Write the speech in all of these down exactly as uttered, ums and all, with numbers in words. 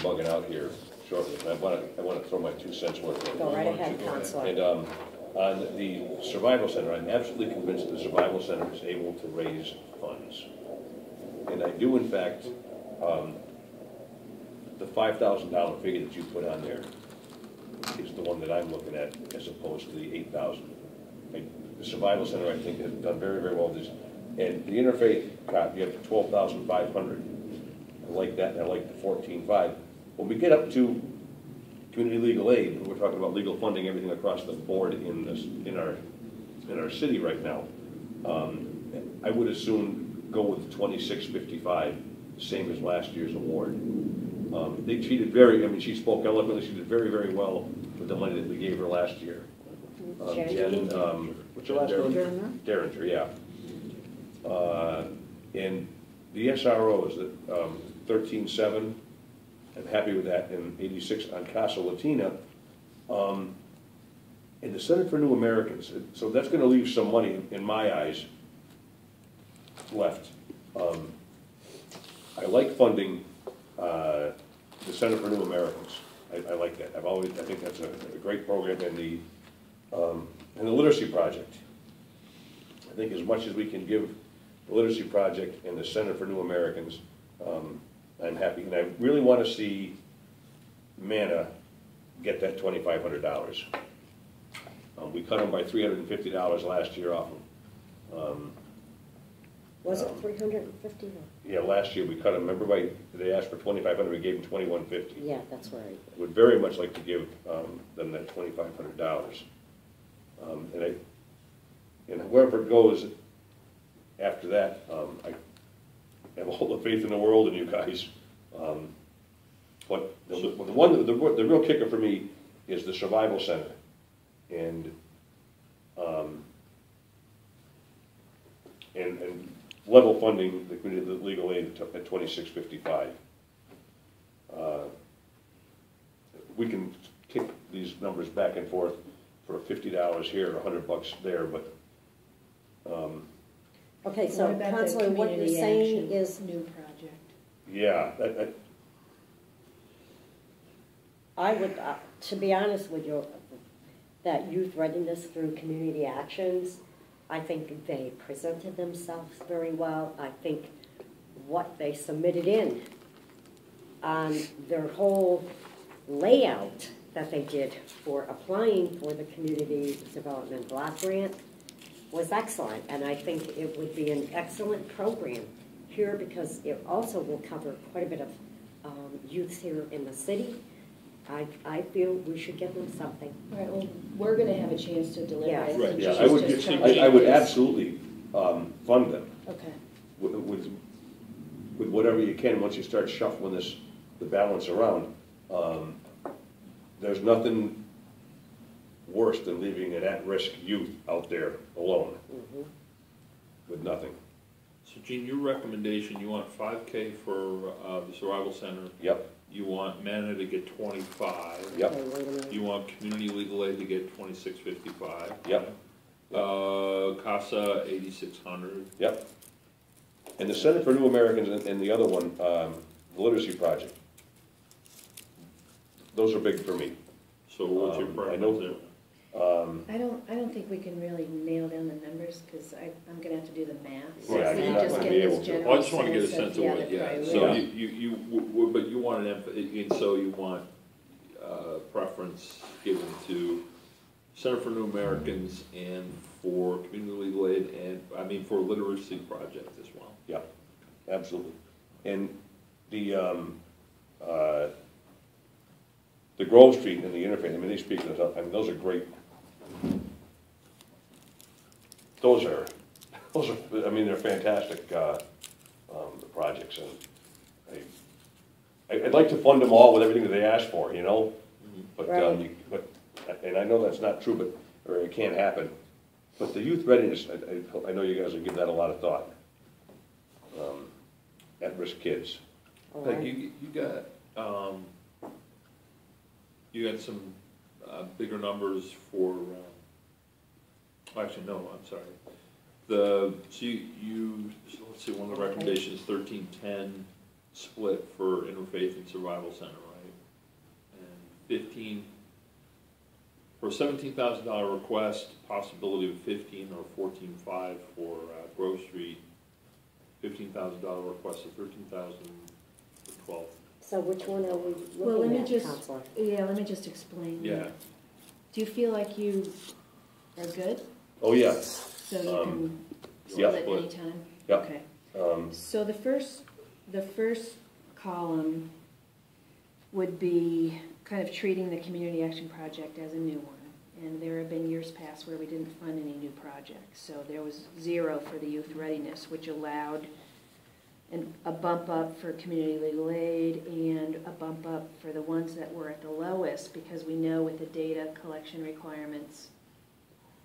bugging out here shortly, and I want to I want to throw my two cents worth in. Go right ahead, Councilor. And um, on the Survival Center, I'm absolutely convinced the Survival Center is able to raise funds, and I do in fact. Um, the five thousand dollar figure that you put on there is the one that I'm looking at, as opposed to the eight thousand. The Survival Center, I think, has done very, very well with this. And the Interfaith, God, you have twelve thousand five hundred. I like that, and I like the fourteen five. When we get up to community legal aid, and we're talking about legal funding, everything across the board in this, in our in our city right now, um, I would assume go with twenty-six fifty-five, same as last year's award. Um, they, she did very, I mean, she spoke eloquently, she did very, very well with the money that we gave her last year. Um, and, um, what's your last name? Derringer, yeah. Uh, and the S R O is at um, thirteen seven, I'm happy with that, and eighty-six on Casa Latina. Um, and the Center for New Americans, so that's going to leave some money, in my eyes, left. Um, I like funding uh, the Center for New Americans. I, I like that. I've always, I think that's a, a great program, and the um, and the Literacy Project. I think as much as we can give the Literacy Project and the Center for New Americans, um, I'm happy, and I really want to see Mana get that twenty-five hundred dollars. Um, we cut them by three hundred fifty dollars last year off them. Um, Was it three hundred fifty? Yeah, last year we cut them. Remember, by, they asked for twenty-five hundred, we gave them twenty-one fifty. Yeah, that's right. Would very much like to give um, them that twenty-five hundred dollars. Um, and I, and whoever goes after that, um, I have all the faith in the world in you guys. Um, but the, the one, the, the real kicker for me is the Survival Center, and um, and and. level funding the community legal aid at twenty-six fifty-five. Uh, we can kick these numbers back and forth for fifty dollars here, a hundred bucks there, but. Um, okay, so Councilor, what you're saying is new project. Yeah, that, that, I would, uh, to be honest with you, that youth readiness through community actions. I think they presented themselves very well. I think what they submitted in on um, their whole layout that they did for applying for the Community Development Block Grant was excellent. And I think it would be an excellent program here, because it also will cover quite a bit of um, youth here in the city. I, I feel we should give them something. Right, well, we're going to have a chance to deliver yeah. it. Right, yeah, I would, just, I, I would absolutely um, fund them. Okay. With, with, with whatever you can, once you start shuffling this, the balance around, um, there's nothing worse than leaving an at-risk youth out there alone mm-hmm. with nothing. So, Gene, your recommendation, you want five K for uh, the Survival Center. Yep. You want Mana to get twenty-five. Yep. You want Community Legal Aid to get twenty-six fifty-five. Yep. Uh, CASA eighty-six hundred. Yep. And the Center for New Americans and, and the other one, um, the Literacy Project. Those are big for me. So what's um, your preference there? Um, I don't. I don't think we can really nail down the numbers, because I'm going to have to do the math. Right, I, mean, just get able to. Well, I just want to get a sense of what. Yeah. So yeah. you, you, you but you want an emphasis, and so you want uh, preference given to Center for New Americans and for Community Legal Aid, and I mean for Literacy Project as well. Yeah, absolutely. And the um, uh, the Grove Street and the Interfaith. I mean, they speak those up. I mean, those are great. Those are, those are. I mean, they're fantastic uh, um, the projects, and I, I'd like to fund them all with everything that they ask for, you know. But, right. um, you, but, and I know that's not true, but or it can't happen. But the youth readiness, I, I, I know you guys will give that a lot of thought. Um, at-risk kids. All right. Like you, you got, um, you got some. Uh, bigger numbers for, uh, actually no, I'm sorry. The, so you, you so let's see, one of the recommendations, thirteen ten split for Interfaith and Survival Center, right? fifteen for a seventeen thousand dollar request, possibility of fifteen or fourteen five for uh, grocery, fifteen thousand dollar request of thirteen thousand for twelve. So which one are we looking well, let me at, just, Counselor? Yeah, let me just explain. Yeah. That. Do you feel like you are good? Oh, yes. So you um, can yeah, split any time? Yeah. Okay. Um, so the first, the first column would be kind of treating the Community Action Project as a new one. And there have been years past where we didn't fund any new projects. So there was zero for the youth readiness, which allowed an, a bump up for community legal aid and a bump up for the ones that were at the lowest, because we know with the data collection requirements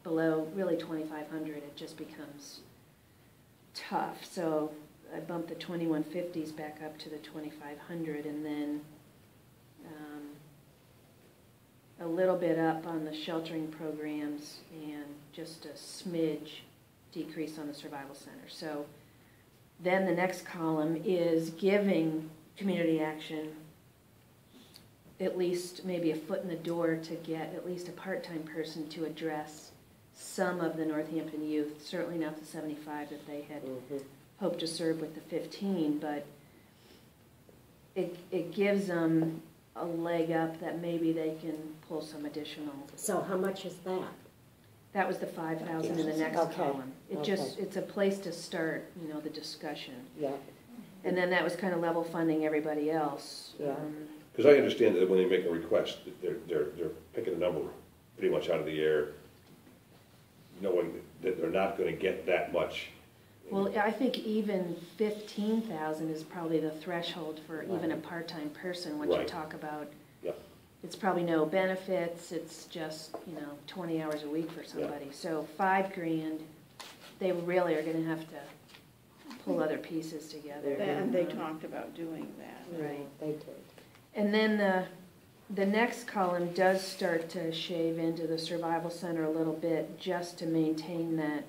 below really twenty-five hundred, it just becomes tough. So I bumped the twenty-one fifties back up to the twenty-five hundred, and then um, a little bit up on the sheltering programs, and just a smidge decrease on the Survival Center. So then the next column is giving Community Action at least maybe a foot in the door to get at least a part-time person to address some of the Northampton youth, certainly not the seventy-five that they had mm-hmm. hoped to serve with the fifteen, but it, it gives them a leg up that maybe they can pull some additional. So how much is that? That was the five thousand dollars in the next okay. column. It okay. just, it's a place to start, you know, the discussion. Yeah. And then that was kind of level funding everybody else. Yeah. Because um, I understand that when they make a request, they're, they're, they're picking a number pretty much out of the air, knowing that they're not going to get that much. Well, I think even fifteen thousand is probably the threshold for right. even a part-time person. Once right. you talk about, yeah. it's probably no benefits. It's just, you know, twenty hours a week for somebody. Yeah. So five grand, they really are going to have to pull other pieces together. And they um, talked about doing that. Right, yeah, they did. And then the the next column does start to shave into the Survival Center a little bit, just to maintain that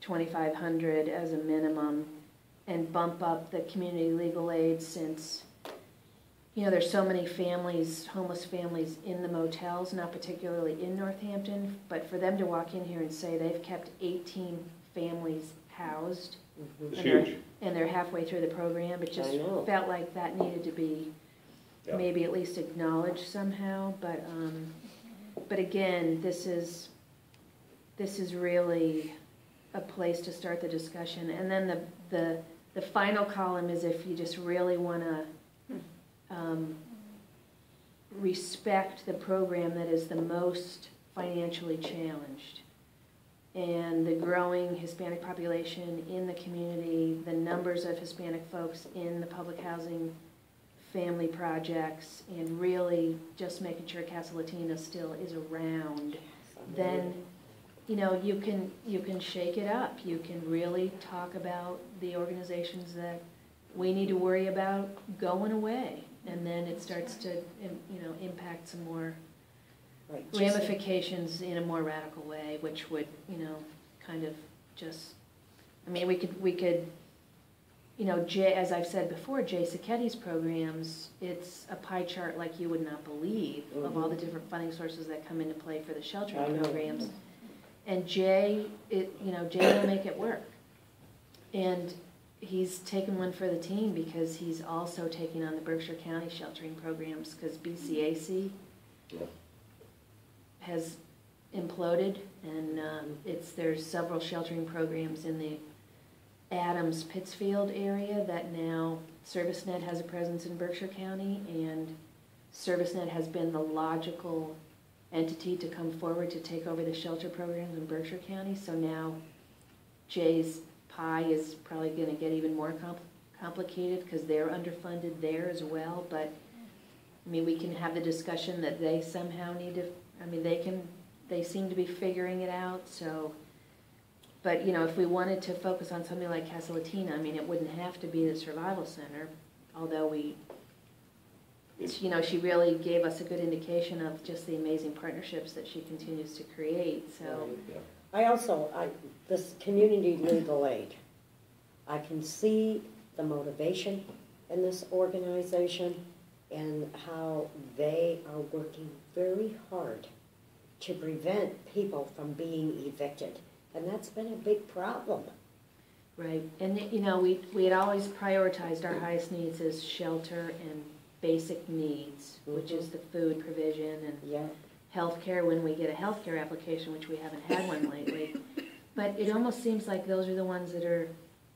twenty-five hundred as a minimum, and bump up the community legal aid, since, you know, there's so many families, homeless families in the motels, not particularly in Northampton, but for them to walk in here and say they've kept eighteen families housed, mm-hmm. and, huge. They're, and they're halfway through the program, it just felt like that needed to be yeah. maybe at least acknowledged somehow. But um, but again, this is this is really a place to start the discussion. And then the, the, the final column is if you just really want to um, respect the program that is the most financially challenged. And the growing Hispanic population in the community, the numbers of Hispanic folks in the public housing family projects, and really just making sure Casa Latina still is around, then you know, you can you can shake it up. You can really talk about the organizations that we need to worry about going away, and then it starts to you know impact some more right. ramifications in a more radical way, which would you know kind of just. I mean, we could we could you know Jay, as I've said before, Jay Sacchetti's programs. It's a pie chart like you would not believe mm-hmm. of all the different funding sources that come into play for the sheltering programs. And Jay, it, you know, Jay will make it work. And he's taken one for the team, because he's also taking on the Berkshire County sheltering programs, because B C A C yeah. has imploded, and um, it's there's several sheltering programs in the Adams-Pittsfield area that now ServiceNet has a presence in Berkshire County, and ServiceNet has been the logical entity to come forward to take over the shelter programs in Berkshire County. So now Jay's pie is probably going to get even more compl complicated because they're underfunded there as well. But I mean, we can have the discussion that they somehow need to. I mean, they can. They seem to be figuring it out. So, but you know, if we wanted to focus on something like Casa Latina, I mean, it wouldn't have to be the Survival Center, although we. You know, she really gave us a good indication of just the amazing partnerships that she continues to create. So, I also I, this community legal aid. I can see the motivation in this organization, and how they are working very hard to prevent people from being evicted. And that's been a big problem. Right, and you know, we, we had always prioritized our highest needs as shelter and basic needs, mm-hmm. which is the food provision and yeah. healthcare when we get a healthcare application, which we haven't had one lately. But it almost seems like those are the ones that are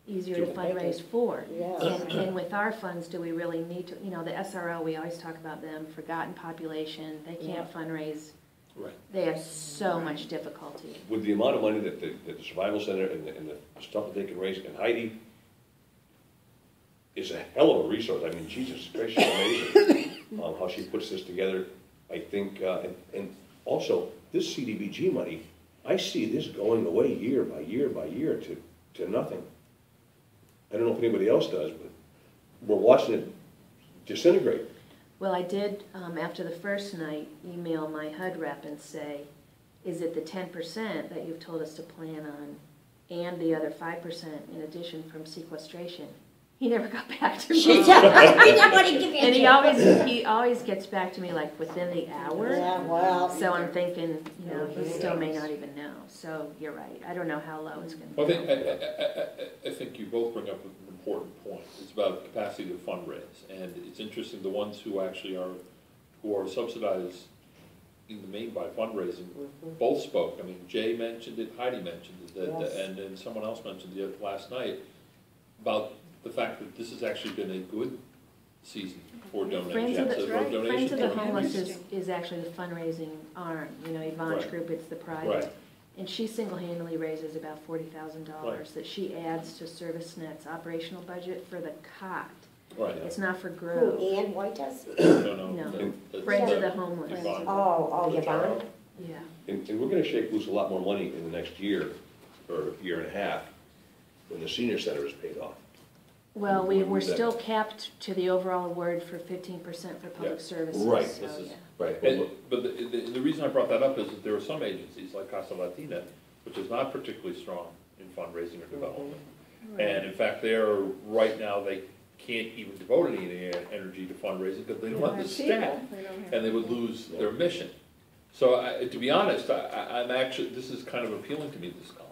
easier to fundraise for. Yeah. And, and with our funds, do we really need to, you know, the S R O, we always talk about them, forgotten population, they can't yeah. fundraise. Right. They have so right. much difficulty. With the amount of money that the, that the Survival Center and the, and the stuff that they can raise, and Heidi is a hell of a resource. I mean, Jesus gracious, amazing um, how she puts this together. I think, uh, and, and also, this C D B G money, I see this going away year by year by year to, to nothing. I don't know if anybody else does, but we're watching it disintegrate. Well, I did, um, after the first night, email my H U D rep and say, is it the ten percent that you've told us to plan on and the other five percent in addition from sequestration? He never got back to me. And he always, he always gets back to me like within the hour. Yeah, wow. So I'm thinking, you know, he still may not even know. So you're right. I don't know how low it's going to be. Well, I, I, I, I think you both bring up a important point. It's about capacity to fundraise, and it's interesting. The ones who actually are, who are subsidized in the main by fundraising, mm-hmm. both spoke. I mean, Jay mentioned it, Heidi mentioned it, the, yes. the, and then someone else mentioned it last night about the fact that this has actually been a good season for donations. Friends of the, right. Friends of the Homeless is, is actually the fundraising arm. You know, Yvonne's right. group, it's the private. Right. And she single-handedly raises about forty thousand dollars right. that she adds to ServiceNet's operational budget for the C O T. Right. It's not for Grove. Who, Ann White does? No, no. no. And, uh, Friends yeah. of the Homeless. Yvonne. Oh, oh, Yvonne? Yeah. And, and we're going to shake loose a lot more money in the next year or year and a half when the senior center is paid off. Well, we we're still capped to the overall award for fifteen percent for public yeah. services. Right. So, this is, yeah. Right. And, but the, the, the reason I brought that up is that there are some agencies like Casa Latina, which is not particularly strong in fundraising or development, right. and in fact, they are right now they can't even devote any energy to fundraising because they don't have the staff, and they would lose yeah. their mission. So, I, to be honest, I, I'm actually this is kind of appealing to me. This column.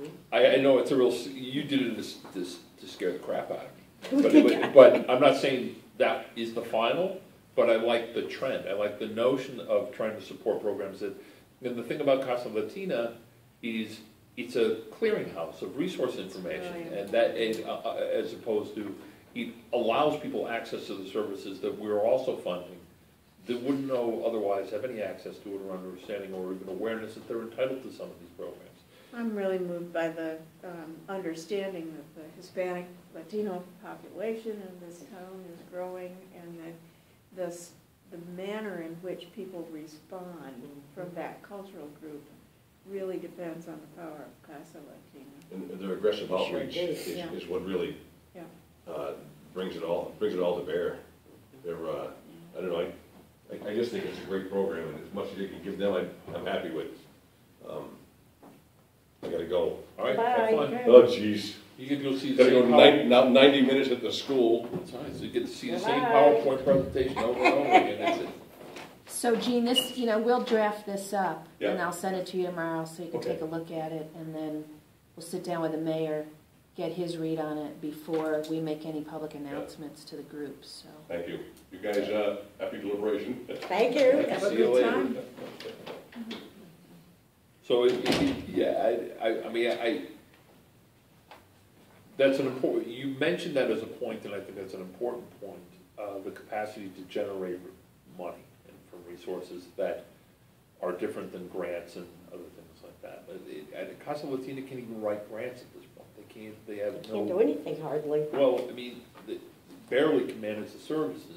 Mm-hmm. I, I know it's a real. You did it this this. to scare the crap out of me. But, it, but I'm not saying that is the final, but I like the trend. I like the notion of trying to support programs that, and the thing about Casa Latina is it's a clearinghouse of resource information, right. and that is, uh, as opposed to, it allows people access to the services that we're also funding that wouldn't know otherwise have any access to it or understanding or even awareness that they're entitled to some of these programs. I'm really moved by the um, understanding that the Hispanic Latino population in this town is growing, and that this, the manner in which people respond from that cultural group really depends on the power of Casa Latina. And their aggressive outreach sure is, is, yeah. is what really yeah. uh, brings it all brings it all to bear. They're, uh, I don't know. I, I just think it's a great program, and as much as you can give them, I, I'm happy with. Um, I gotta go. All right, bye. Have fun. Oh, jeez. You can go see the gotta same go ninety, ninety minutes at the school. That's nice. So you get to see the bye. Same PowerPoint presentation over and over again. That's it. So, Gene, this, you know, we'll draft this up, yeah. and I'll send it to you tomorrow so you can okay. take a look at it, and then we'll sit down with the mayor, get his read on it before we make any public announcements yeah. to the groups. So. Thank you. You guys, uh, happy deliberation. Thank you. Have a good time. So it, it, yeah, I, I, I mean, I, I. That's an important. You mentioned that as a point, and I think that's an important point: uh, the capacity to generate money and from resources that are different than grants and other things like that. But Casa Latina can't even write grants at this point. They can't. They have they no, can't do anything hardly. Well, I mean, they barely can manage the services,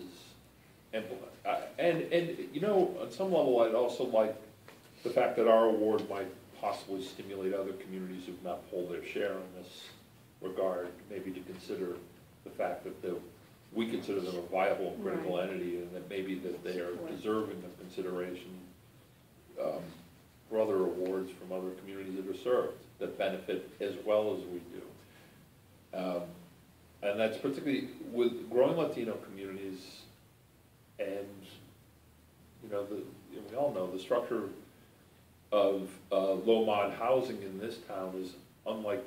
and uh, and and you know, on some level, I'd also like. The fact that our award might possibly stimulate other communities who've not pulled their share in this regard, maybe to consider the fact that the, we consider them a viable and critical right. entity, and that maybe that they are deserving of consideration um, for other awards from other communities that are served that benefit as well as we do. Um, and that's particularly with growing Latino communities the structure of uh, low-mod housing in this town is unlike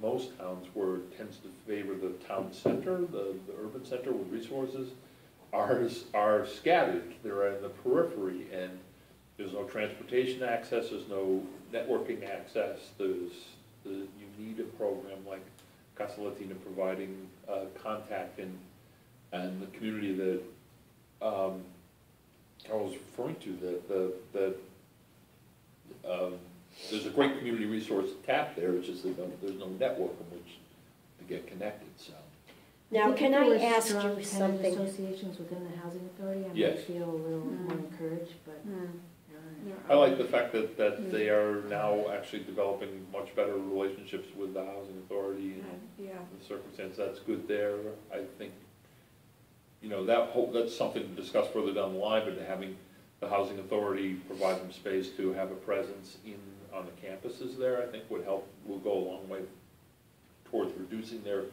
most towns, where it tends to favor the town center, the, the urban center with resources. Ours are scattered. They're in the periphery, and there's no transportation access, there's no networking access. There's the, you need a program like Casa Latina providing uh, contact in and the community that um, I was referring to, that the, the, the um, there's a great community resource tap there. It's just that there's no network in which to get connected. So now, can I ask you something? Associations within the housing authority, I yes. might feel a little mm. more encouraged, but mm. yeah. I like the fact that that mm. they are now actually developing much better relationships with the housing authority and yeah. the circumstance. That's good there. I think you know that whole, that's something to discuss further down the line. But having the housing authority provide them space to have a presence in on the campuses there, I think would help, will go a long way towards reducing their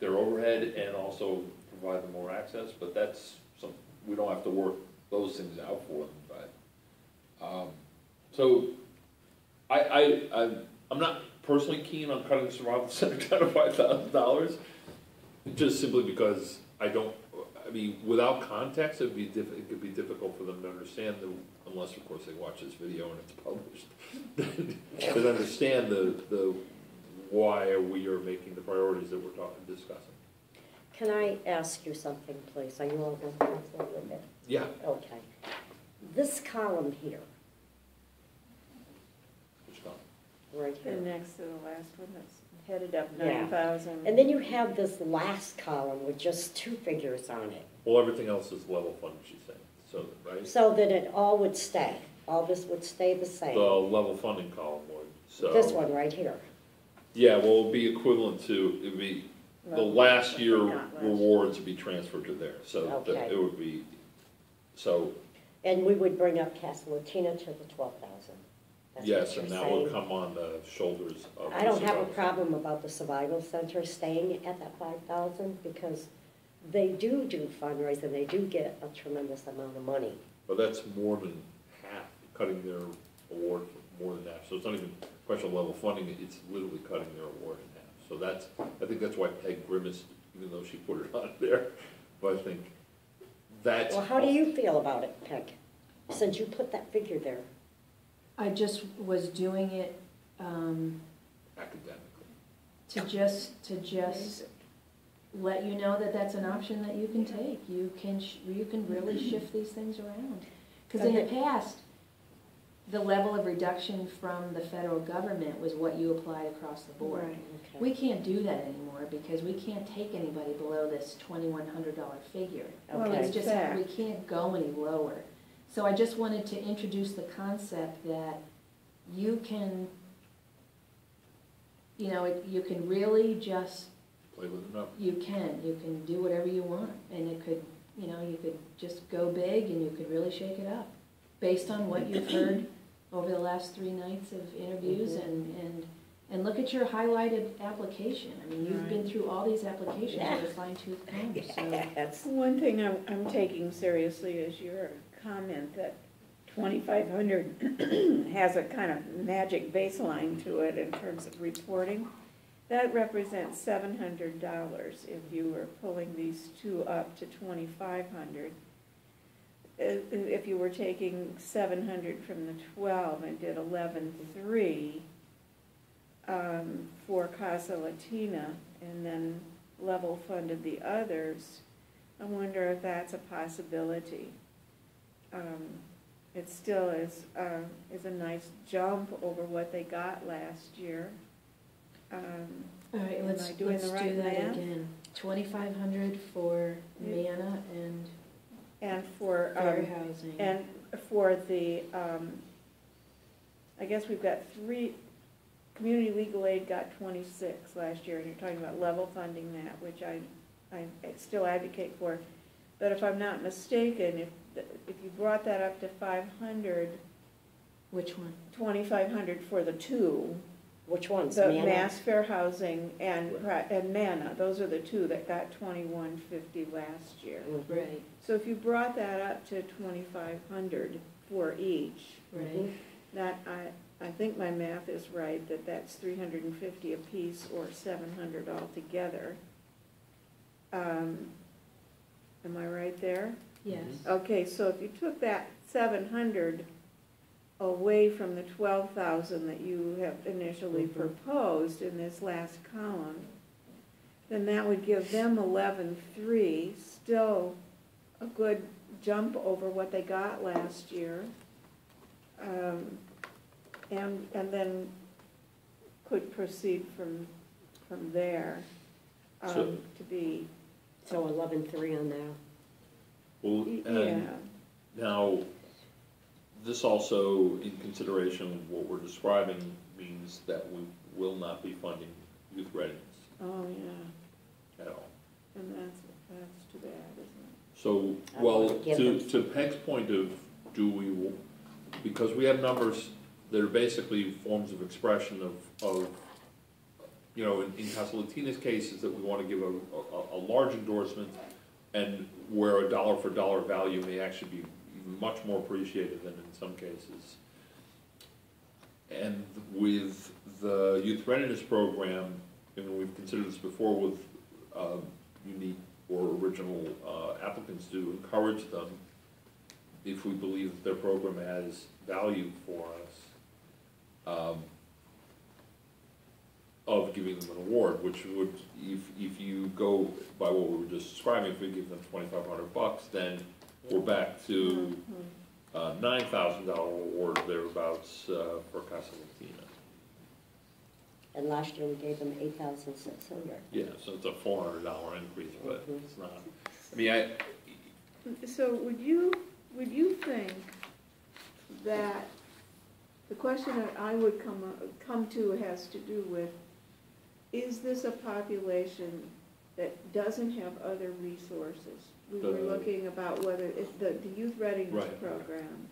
their overhead and also provide them more access. But that's some, we don't have to work those things out for them. But um, so I, I I I'm not personally keen on cutting the Survival Center down to five thousand dollars, just simply because I don't. I mean, without context, it'd be diff it could be difficult for them to understand, the, unless, of course, they watch this video and it's published, to understand the, the why we are making the priorities that we're talking, discussing. Can I ask you something, please? Are you all going to go forward with it? Yeah. Okay. This column here. Which column? Right here. And next to the last one that's headed up nine thousand. Yeah. And then you have this last column with just two figures on it. Well, everything else is level funded, she's saying. So that, right? So that it all would stay. All this would stay the same. The level funding column would. So this one right here. Yeah, well, it would be equivalent to, it would be level the last year last. rewards would be transferred to there. So okay. the, it would be, so. And we would bring up Casa Latina to the twelve thousand. Yes, and that saying. will come on the shoulders of I the don't have a problem center. about the Survival Center staying at that five thousand, because they do do fundraising, they do get a tremendous amount of money. But that's more than half, cutting their award for more than half. So it's not even a question of level funding, it's literally cutting their award in half. So that's, I think that's why Peg grimaced, even though she put it on there. But I think that's... Well, how do you feel about it, Peg, since you put that figure there? I just was doing it um, academically to just to just let you know that that's an option that you can take. You can sh you can really shift these things around, because okay. in the past, the level of reduction from the federal government was what you applied across the board. Right. Okay. We can't do that anymore, because we can't take anybody below this twenty-one hundred dollar figure. Okay. Well, it's just fair. We can't go any lower. So I just wanted to introduce the concept that you can, you know, it, you can really just play with it up. You can, you can do whatever you want, and it could, you know, you could just go big, and you could really shake it up, based on what you've heard over the last three nights of interviews, mm-hmm. and and and look at your highlighted application. I mean, you've right. been through all these applications yeah. with a fine-tooth comb. So that's one thing I'm, I'm taking seriously is your comment that twenty-five hundred has a kind of magic baseline to it in terms of reporting. That represents seven hundred dollars if you were pulling these two up to twenty-five hundred. If you were taking seven hundred from the twelve and did eleven three um, for Casa Latina and then level funded the others, I wonder if that's a possibility. Um, it still is uh, is a nice jump over what they got last year. Um, All right, let's, doing let's the right do that math? again. twenty-five hundred for Mana and and for fair um, housing, and for the um, I guess we've got three. Community Legal Aid got twenty-six last year, and you're talking about level funding that, which I I still advocate for. But if I'm not mistaken, if if you brought that up to five hundred, which one? twenty-five hundred for the two, Which ones? The Mana? Mass Fair Housing and, and Mana. Those are the two that got twenty-one fifty last year. Mm-hmm. Right. So if you brought that up to twenty-five hundred for each, right. That I, I think my math is right, that that's three hundred fifty a piece or seven hundred altogether. Um, am I right there? Yes. Okay, so if you took that seven hundred away from the twelve thousand that you have initially mm-hmm. proposed in this last column, then that would give them eleven three, still a good jump over what they got last year, um, and and then could proceed from from there um, so, to be so eleven three on there. Well, yeah. Now. This also, in consideration of what we're describing, means that we will not be funding youth readiness. Oh, yeah. At all. And that's, that's too bad, isn't it? So, well, to, to Peg's point of do we, because we have numbers that are basically forms of expression of, of you know, in, in Casa Latina's case is that we want to give a, a, a large endorsement and where a dollar for dollar value may actually be much more appreciated than in some cases. And with the youth readiness program, and we've considered this before with uh, unique or original uh, applicants to encourage them, if we believe that their program has value for us, um, of giving them an award, which would, if, if you go by what we were just describing, if we give them twenty-five hundred bucks, then we're back to uh, nine thousand dollar award thereabouts uh, for Casa Latina. And last year we gave them eight thousand six hundred dollars. Yeah, so it's a four hundred dollar increase, but it's not. I mean, I. So would you would you think that the question that I would come up, come to has to do with, is this a population that doesn't have other resources? We were looking about whether it, the, the youth readiness right. program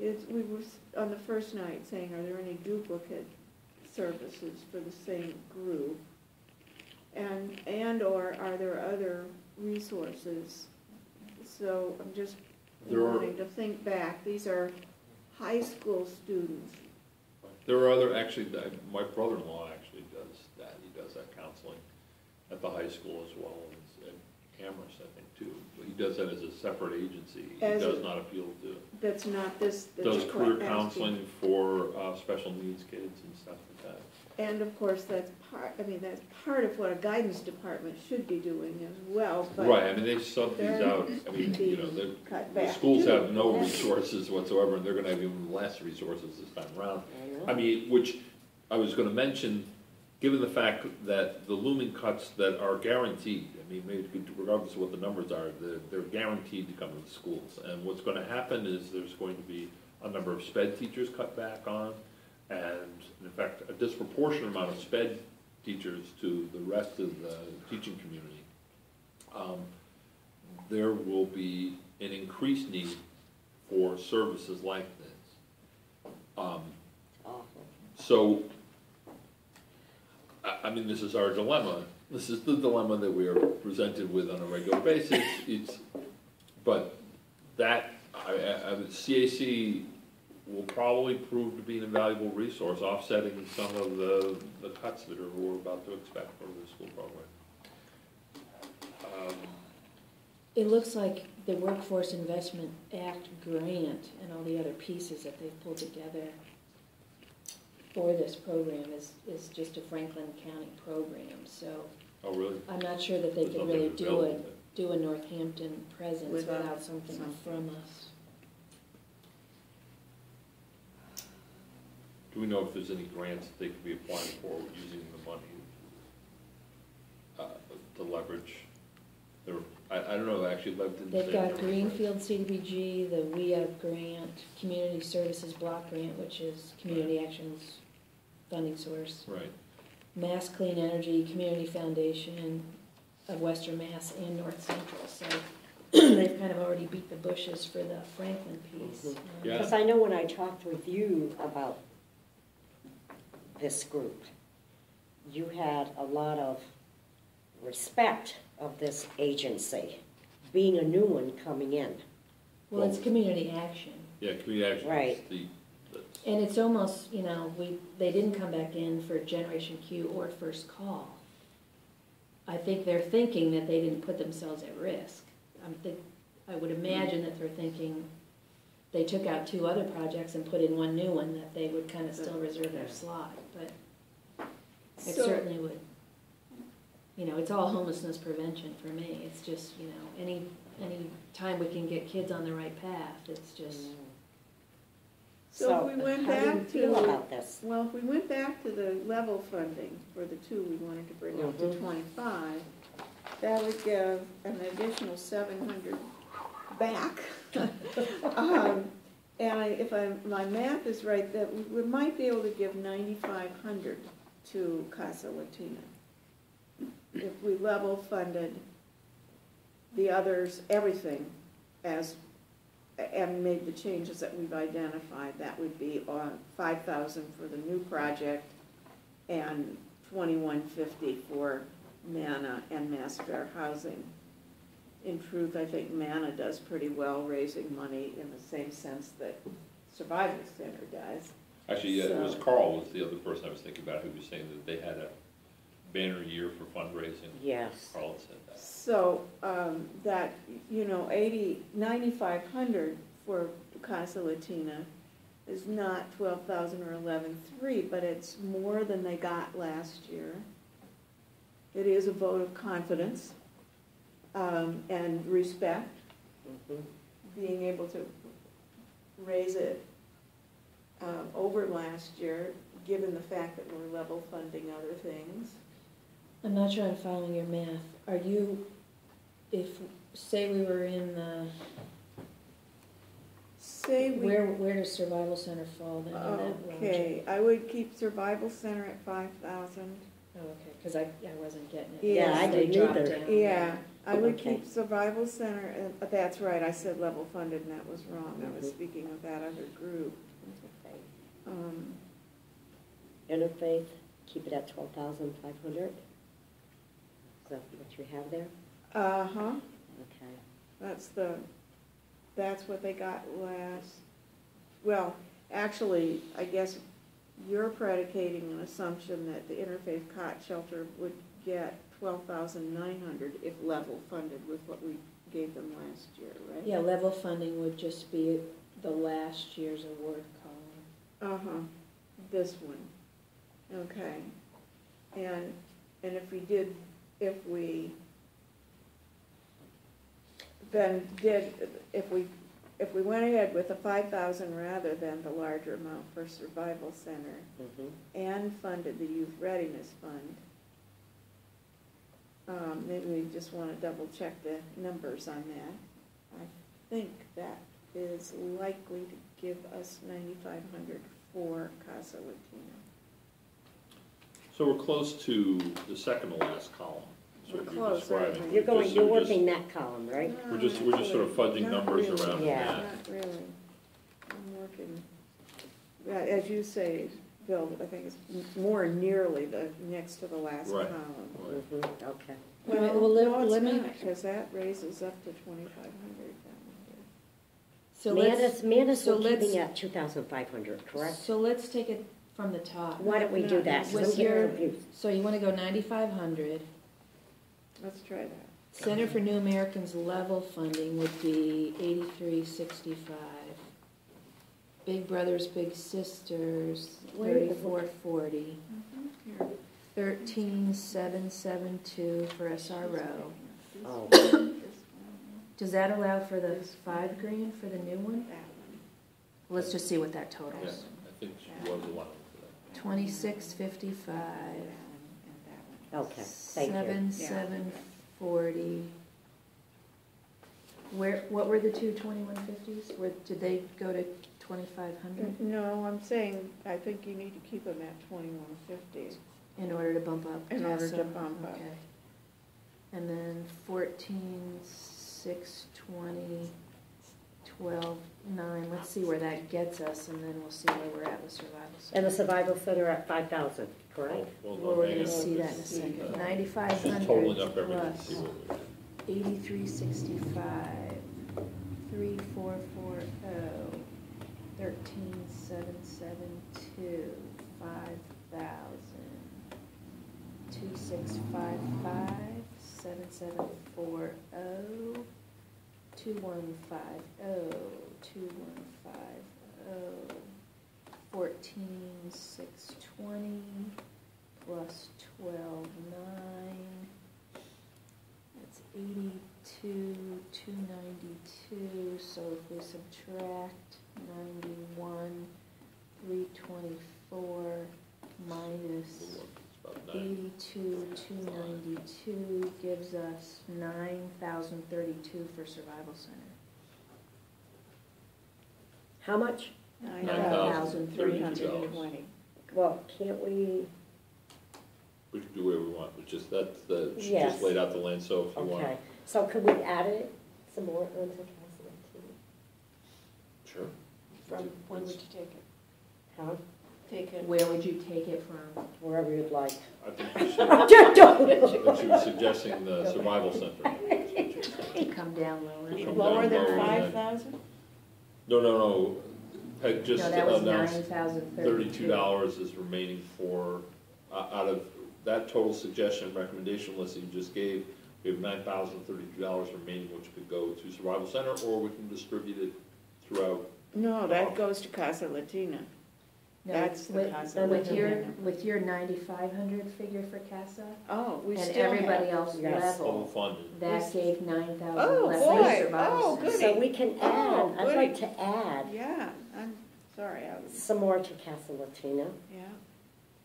is. We were on the first night saying, are there any duplicate services for the same group, and and or are there other resources? So I'm just there wanting are, to think back. These are high school students. There are other actually. My brother-in-law actually does that. He does that counseling at the high school as well as at Amherst, I think. Too. He does that as a separate agency. He as does not appeal to. That's not this. That's does career counseling for uh, special needs kids and stuff like that. And of course, that's part. I mean, that's part of what a guidance department should be doing as well. But right. I mean, they sub these out. I mean, you know, the schools too. Have no resources whatsoever, and they're going to have even less resources this time around. I, I mean, which I was going to mention. Given the fact that the looming cuts that are guaranteed, I mean, maybe regardless of what the numbers are, they're, they're guaranteed to come to the schools. And what's going to happen is there's going to be a number of SPED teachers cut back on, and in fact, a disproportionate amount of SPED teachers to the rest of the teaching community. Um, there will be an increased need for services like this. Um, so. I mean, this is our dilemma. This is the dilemma that we are presented with on a regular basis. It's, but that I, I, C A C will probably prove to be an invaluable resource, offsetting some of the, the cuts that are, we're about to expect for the school program. Um, it looks like the Workforce Investment Act grant and all the other pieces that they've pulled together for this program is, is just a Franklin County program, so oh, really? I'm not sure that they could really do a, do a Northampton presence without, without something, something from us. Do we know if there's any grants that they could be applying for using the money uh, to leverage? Their, I, I don't know, actually. They've got Greenfield C D B G, the WEAP grant, Community Services Block Grant, which is Community Action's funding source. Right. Mass Clean Energy, Community Foundation of Western Mass, and North Central. So they've kind of already beat the bushes for the Franklin piece. Because mm-hmm. yeah. I know when I talked with you about this group. You had a lot of respect of this agency, being a new one coming in. Well, well it's Community Action. Yeah, Community Action. Right. The, and it's almost, you know, we they didn't come back in for Generation Q or First Call. I think they're thinking that they didn't put themselves at risk. I think, I would imagine that they're thinking they took out two other projects and put in one new one, that they would kind of still reserve their slot. But it so, certainly would, you know, it's all homelessness prevention for me. It's just, you know, any any time we can get kids on the right path, it's just. So, so if we went back to, feel about this? Well, if we went back to the level funding for the two we wanted to bring mm-hmm. up to twenty-five, that would give an additional seven hundred back. um, and I, if I, my math is right, that we, we might be able to give ninety-five hundred to Casa Latina if we level funded the others, everything, as and made the changes that we've identified. That would be five thousand for the new project and twenty-one fifty for Mana and Mass Fair Housing. In truth, I think Mana does pretty well raising money in the same sense that Survival Center does. Actually, yeah, so, it was Carl was the other person I was thinking about who was saying that they had a banner year for fundraising. Yes. Carl said that. So um, that, you know, ninety-five hundred for Casa Latina is not twelve thousand or eleven three, but it's more than they got last year. It is a vote of confidence um, and respect, mm-hmm. being able to raise it um, over last year, given the fact that we're level funding other things. I'm not sure I'm following your math. Are you, if, say we were in the, say we, where, where does Survival Center fall then? Okay, I would keep Survival Center at five thousand. Oh, okay, because I, I wasn't getting it. Yeah, yeah I didn't either. Down. Yeah, I would okay. keep Survival Center, at, that's right, I said level funded and that was wrong. Mm-hmm. I was speaking of that other group. Okay. Um, Interfaith, keep it at twelve thousand five hundred. Is that what you have there? Uh huh. Okay. That's the, that's what they got last. Well, actually, I guess you're predicating an assumption that the Interfaith cot shelter would get twelve thousand nine hundred if level funded with what we gave them last year, right? Yeah, level funding would just be the last year's award column. Uh huh. This one, okay, and and if we did. If we then did, if we if we went ahead with the five thousand rather than the larger amount for Survival Center, mm-hmm. and funded the Youth Readiness Fund, um, maybe we just want to double check the numbers on that. I think that is likely to give us ninety-five hundred for Casa Latina. So we're close to the second to last column. We're close, right? You're going, just, you're working just, that column, right? No, we're just, we're just sort of fudging numbers really. around. Yeah, that. Not really. I'm working. As you say, Bill, I think it's more nearly the next to the last right. column. Right. Mm-hmm. Okay. Well, well, well let, no, let me because that raises up to twenty-five hundred. So Manus, Manus so we're keeping at two thousand five hundred, correct? So let's take it. From the top. Why don't we no, do that? With your, so you want to go ninety-five hundred. Let's try that. Center for New Americans level funding would be eighty-three sixty-five. Big Brothers Big Sisters thirty-four forty. Mm-hmm. thirteen seven seventy-two for S R O. Oh. Does that allow for the five grand for the new one? Let's just see what that totals. Yes. I think she was allowed for that. twenty-six fifty-five. Okay, thank you. seven seven forty. Where, what were the two twenty-one fifties? Where, did they go to twenty-five hundred? No, I'm saying I think you need to keep them at twenty-one fifty. In order to bump up? In order to bump up. Okay. And then fourteen six twenty, twelve nine. Let's see. see where that gets us, and then we'll see where we're at with Survival Center. And the Survival Center at five thousand, correct? Well, well, well, we're going to see that in a second. Uh, ninety-five hundred totaling up everything to see what we did. eighty-three sixty-five, three four four zero, thirteen seven seven two, five thousand, two six five five, seven seven four zero, two one five zero, two one five zero, fourteen six twenty, plus twelve nine, that's eighty-two two ninety-two, so if we subtract ninety-one three twenty-four minus eighty-two two ninety-two gives us nine thousand thirty-two for Survival Center. How much? nine thousand three hundred twenty. Well, can't we? We can do whatever we want, which is that's the she yes. just laid out the land. So if you okay. want, okay. So could we add it some more onto Casa Latina? Sure. From it's, when would you take it? How? Take it. Where would you take it from? Wherever you'd like. I think you should. But you were suggesting the Survival Center. Come down lower. Come lower down, than five thousand. No, no, no. I just no, that was nine thousand thirty-two dollars is remaining for, uh, out of that total suggestion and recommendation list that you just gave, we have nine thousand thirty-two dollars remaining, which could go to Survival Center, or we can distribute it throughout. No, that goes to Casa Latina. No, that's the with, Casa Latina. With your, with your ninety-five hundred figure for Casa, oh, we and still everybody have, else yes. level, funded. That we gave nine thousand oh, less boy. Survival oh, Center. So we can add, oh, I'd like to add. Yeah. I'm sorry. I was... Some more to Casa Latina. Yeah.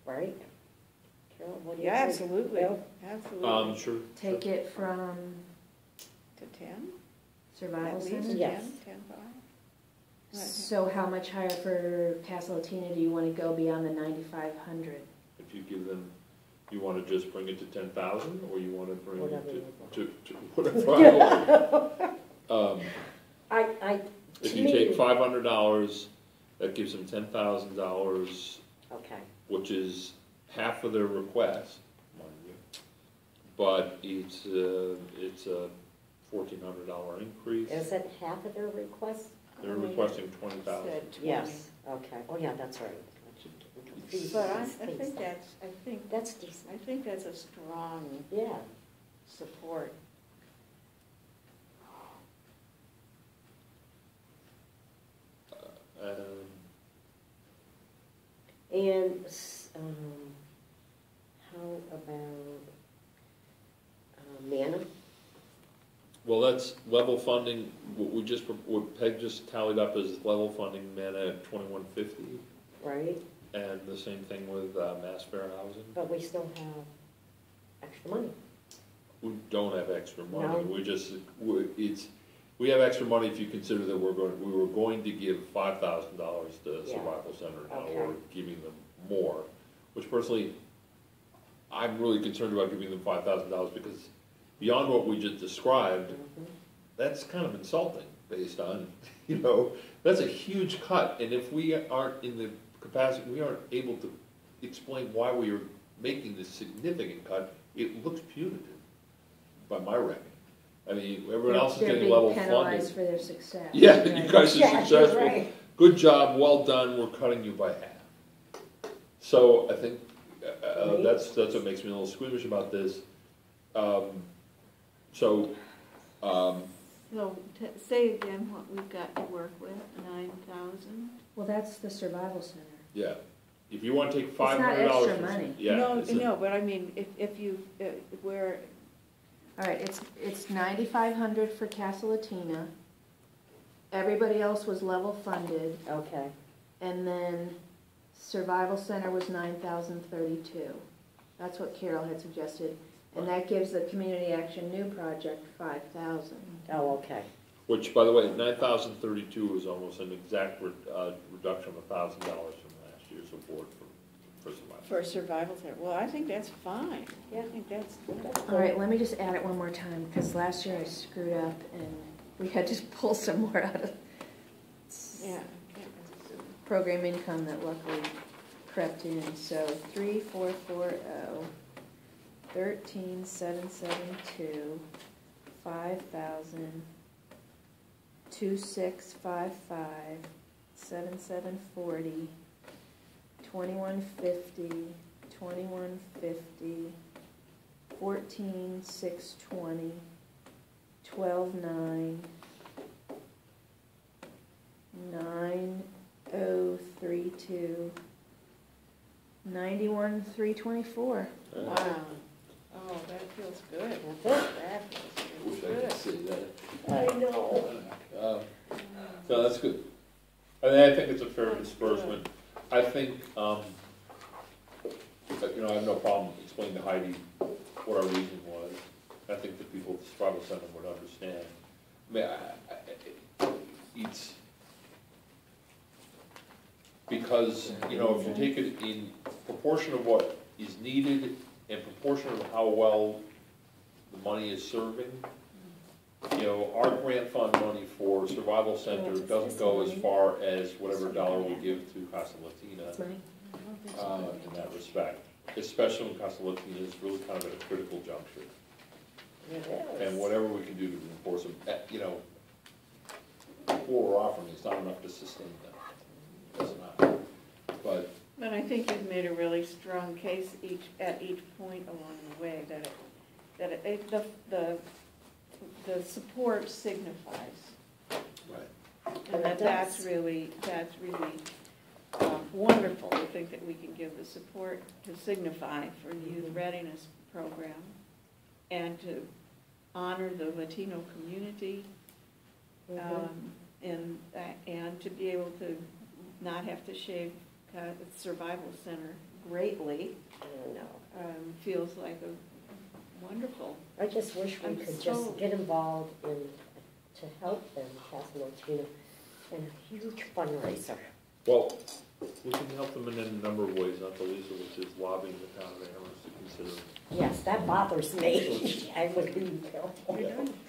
Right? Carol, what do you yeah, think? Absolutely. Bill? Absolutely. Um, sure. Take sure. it from... To ten? Survival Center? Yes. ten, ten, five. So how much higher for Casa Latina do you want to go beyond the ninety-five hundred? If you give them... You want to just bring it to ten thousand? Or you want to bring whatever it to... to, to whatever I um, I... I If you take five hundred dollars, that gives them ten thousand dollars, okay, which is half of their request, but it's a, it's a fourteen hundred dollar increase. Is that half of their request? They're requesting twenty thousand. Yes. Okay. Oh yeah, that's right. But I, I think that's I think that's decent. I think that's a strong yeah support. Um, and um, how about uh, Mana? Well, that's level funding. What we just what Peg just tallied up is level funding Mana at twenty-one fifty. Right. And the same thing with uh, Mass Fair Housing. But we still have extra money. We don't have extra money. No. We just we, it's. We have extra money if you consider that we're going. We were going to give five thousand dollars to yeah. Survival Center. Now okay. we're giving them more, which personally, I'm really concerned about giving them five thousand dollars because beyond what we just described, mm-hmm. that's kind of insulting. Based on, you know, that's a huge cut, and if we aren't in the capacity, we aren't able to explain why we are making this significant cut. It looks punitive, by my reckoning. I mean, everyone else is getting level funding. They're being penalized for their success. Yeah, right. You guys are yeah, successful. Right. Good job, well done. We're cutting you by half. So I think uh, that's that's what makes me a little squeamish about this. Um, so, um, so t say again what we've got to work with. Nine thousand. Well, that's the Survival Center. Yeah. If you want to take five hundred dollars, it's not extra money. Yeah, no, no. A, but I mean, if if you uh, where. All right, it's it's ninety-five hundred for Casa Latina. Everybody else was level funded. Okay. And then Survival Center was nine thousand thirty-two. That's what Carol had suggested. And that gives the Community Action new project five thousand. Oh, okay. Which, by the way, nine thousand thirty-two is almost an exact re uh, reduction of one thousand dollars from last year's award for For survival. For survival center. Well, I think that's fine. Yeah, I think that's good. All right, let me just add it one more time because last year I screwed up and we had to pull some more out of Yeah. Program income that luckily crept in. So three four four zero, thirteen seven seven two, five thousand, two six five five, seventy-seven forty, twenty-one fifty, twenty-one fifty, fourteen six twenty, twelve nine, nine oh three two, ninety-one three twenty-four. Uh, wow. Oh, that feels good. That feels good. I wish I could see that. I know. Uh, no, that's good. I mean, I think it's a fair disbursement. I think, um, you know, I have no problem explaining to Heidi what our reason was. I think the people at the Survival Center would understand. I mean, I, I, it's because, you know, if you take it in proportion of what is needed and proportion of how well the money is serving, you know, our grant fund money for Survival Center doesn't go as far as whatever dollar we give to Casa Latina uh, in that respect, especially when Casa Latina is really kind of at a critical juncture. And whatever we can do to reinforce them, you know, what we're offering is not enough to sustain them. It's not. But, but I think you've made a really strong case each at each point along the way that it, that it, it, the the the support signifies, right? And that that's really that's really uh, wonderful to think that we can give the support to signify for the youth readiness program and to honor the Latino community, um, mm-hmm. and uh, and to be able to not have to shave uh, Survival Center greatly. No, um, feels like a wonderful. I just wish we I'm could so just get involved in to help them, Casa Latina, in a huge fundraiser. Well, we can help them in a number of ways, not the least of which is lobbying the town of Amherst to consider. Yes, that bothers me. I would be careful.